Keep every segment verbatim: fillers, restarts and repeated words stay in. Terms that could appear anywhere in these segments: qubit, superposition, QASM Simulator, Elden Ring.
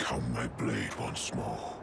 become my blade once more.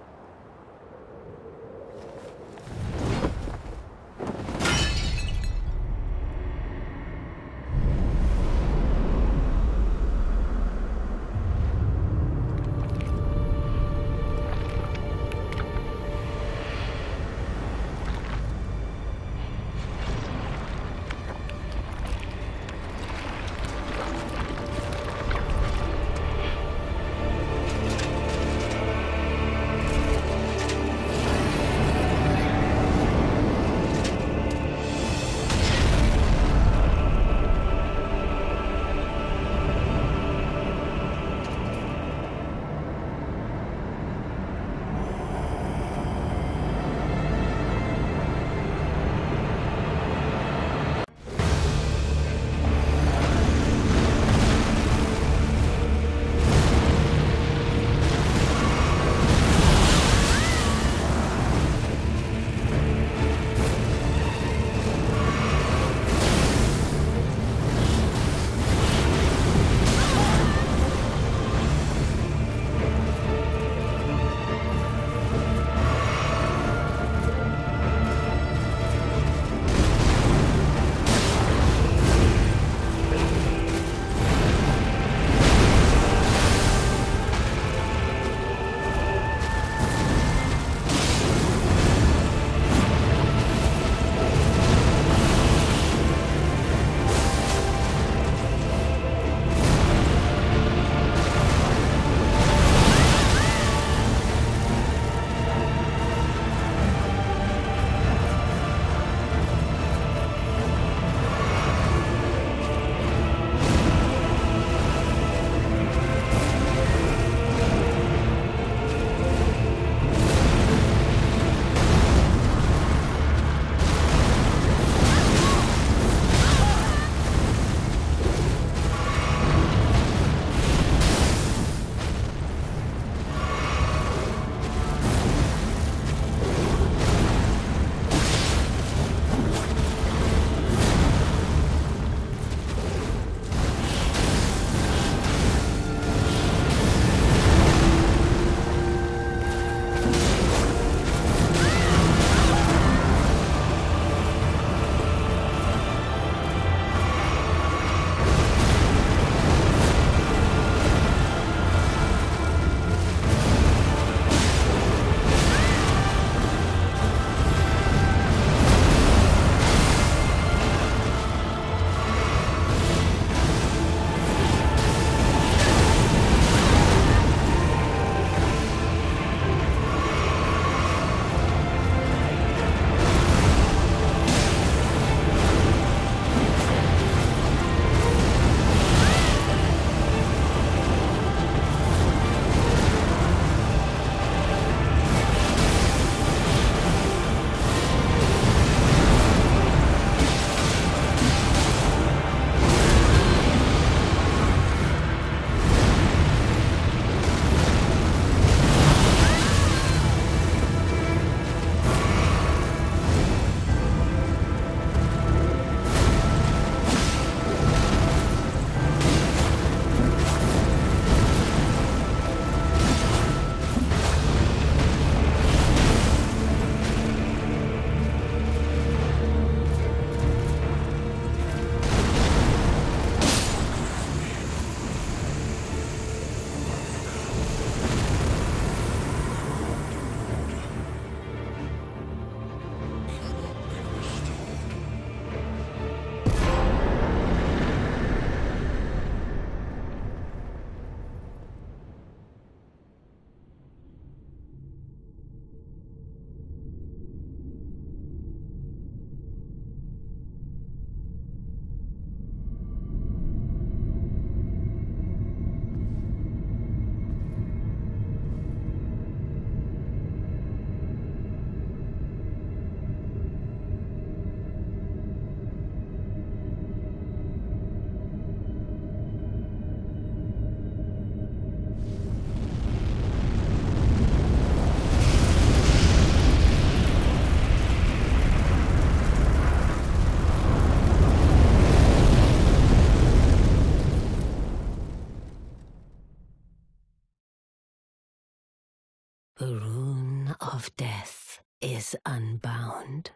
of death is unbound.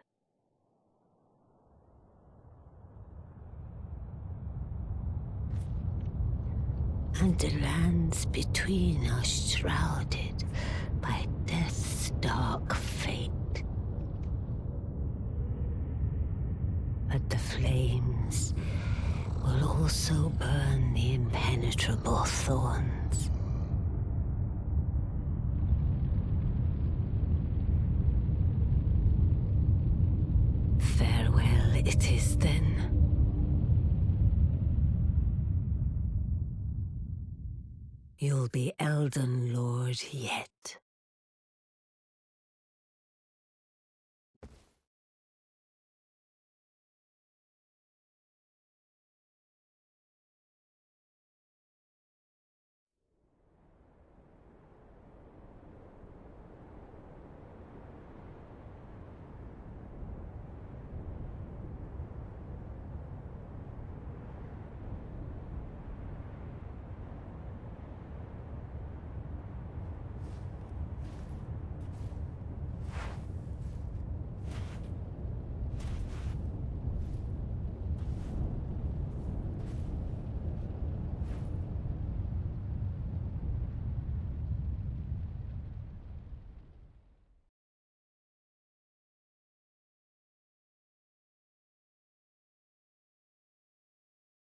And the lands between are shrouded by death's dark fate. But the flames will also burn the impenetrable thorns. Farewell it is then. You'll be Elden Lord yet.